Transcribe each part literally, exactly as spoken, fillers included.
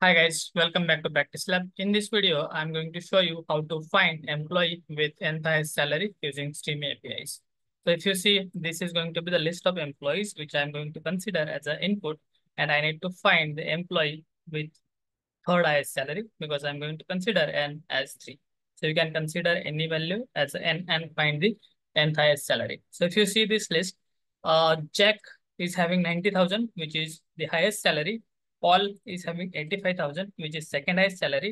Hi guys, welcome back to Practice Lab. In this video, I'm going to show you how to find employee with nth salary using Stream A P Is. So if you see, this is going to be the list of employees which I'm going to consider as an input, and I need to find the employee with third highest salary because I'm going to consider n as three. So you can consider any value as n and find the nth highest salary. So if you see this list, uh, Jack is having ninety thousand, which is the highest salary. Paul is having eighty-five thousand, which is second highest salary,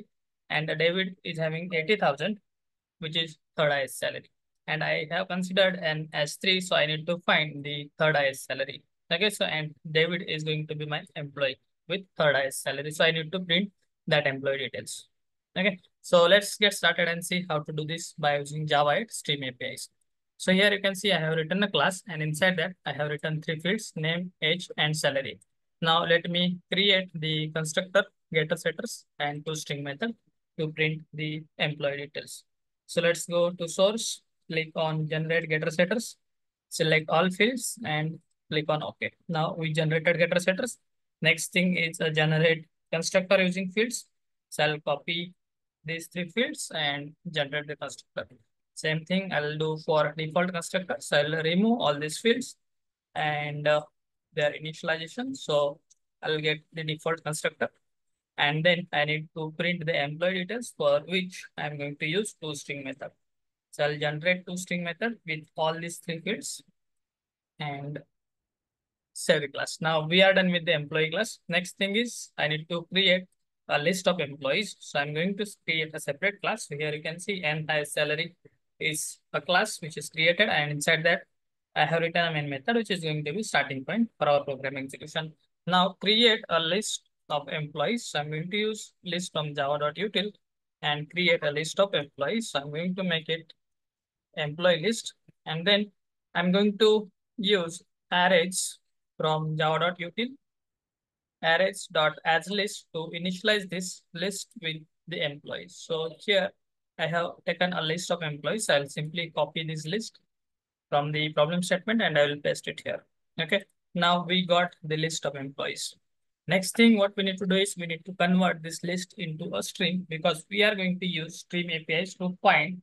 and David is having eighty thousand, which is third highest salary. And I have considered an S three, so I need to find the third highest salary. Okay, so and David is going to be my employee with third highest salary, so I need to print that employee details. Okay, so let's get started and see how to do this by using Java Stream A P Is. So here you can see I have written a class, and inside that I have written three fields: name, age, and salary. Now let me create the constructor, getter setters, and toString method to print the employee details. So let's go to source, click on generate getter setters, select all fields, and click on OK. Now we generated getter setters. Next thing is a generate constructor using fields. So I'll copy these three fields and generate the constructor. Same thing I'll do for default constructor. So I'll remove all these fields and uh, their initialization. So I'll get the default constructor, and then I need to print the employee details, for which I'm going to use toString method. So I'll generate toString method with all these three fields and save the class. Now we are done with the employee class. Next thing is I need to create a list of employees. So I'm going to create a separate class. So here you can see nth highest salary is a class which is created, and inside that I have written a main method which is going to be starting point for our program execution. Now create a list of employees. So I'm going to use list from java.util and create a list of employees. So I'm going to make it employee list, and then I'm going to use arrays from java.util arrays.asList to initialize this list with the employees. So here I have taken a list of employees. I'll simply copy this list from the problem statement and I will paste it here. Okay, now we got the list of employees. Next thing what we need to do is we need to convert this list into a string, because we are going to use Stream A P Is to find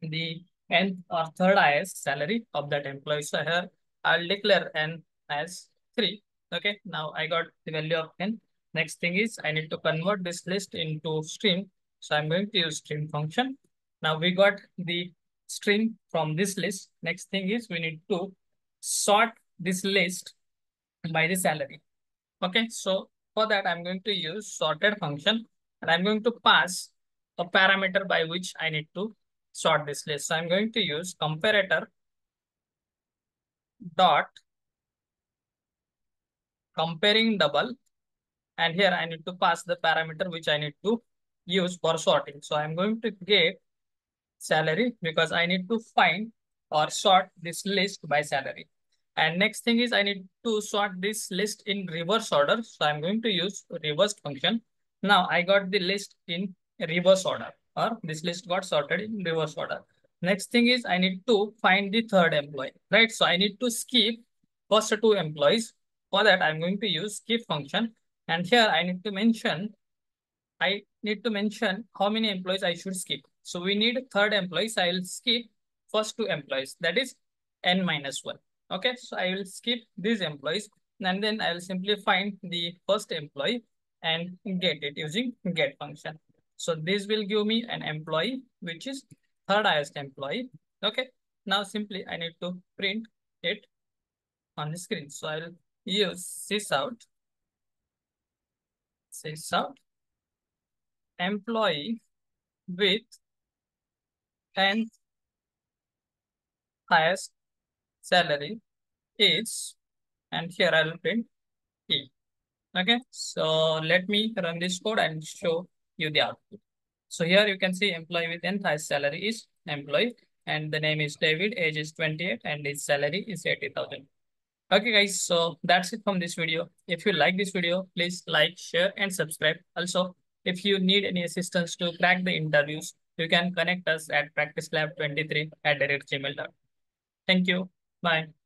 the nth or third highest salary of that employee. So here I'll declare n as three. Okay, now I got the value of n. Next thing is I need to convert this list into stream. So I'm going to use stream function. Now we got the string from this list. Next thing is we need to sort this list by the salary. Okay, so for that I'm going to use sorted function, and I'm going to pass a parameter by which I need to sort this list. So I'm going to use comparator dot comparing double, and here I need to pass the parameter which I need to use for sorting. So I'm going to get salary, because I need to find or sort this list by salary. And next thing is I need to sort this list in reverse order. So I'm going to use reverse function. Now I got the list in reverse order, or this list got sorted in reverse order. Next thing is I need to find the third employee, right? So I need to skip first two employees. For that I'm going to use skip function, and here I need to mention I need to mention how many employees I should skip. So we need third employees. I will skip first two employees, that is n minus one. Okay, so I will skip these employees, and then I will simply find the first employee and get it using get function. So this will give me an employee which is third highest employee. Okay, now simply I need to print it on the screen. So I will use sysout sysout employee with nth highest salary is, and here I will print E. Okay, so let me run this code and show you the output. So here you can see employee with nth highest salary is employee, and the name is David, age is twenty-eight, and his salary is eighty thousand. Okay guys, so that's it from this video. If you like this video, please like, share, and subscribe. Also, if you need any assistance to crack the interviews, you can connect us at practicelab twenty-three at direct gmail dot com. Thank you. Bye.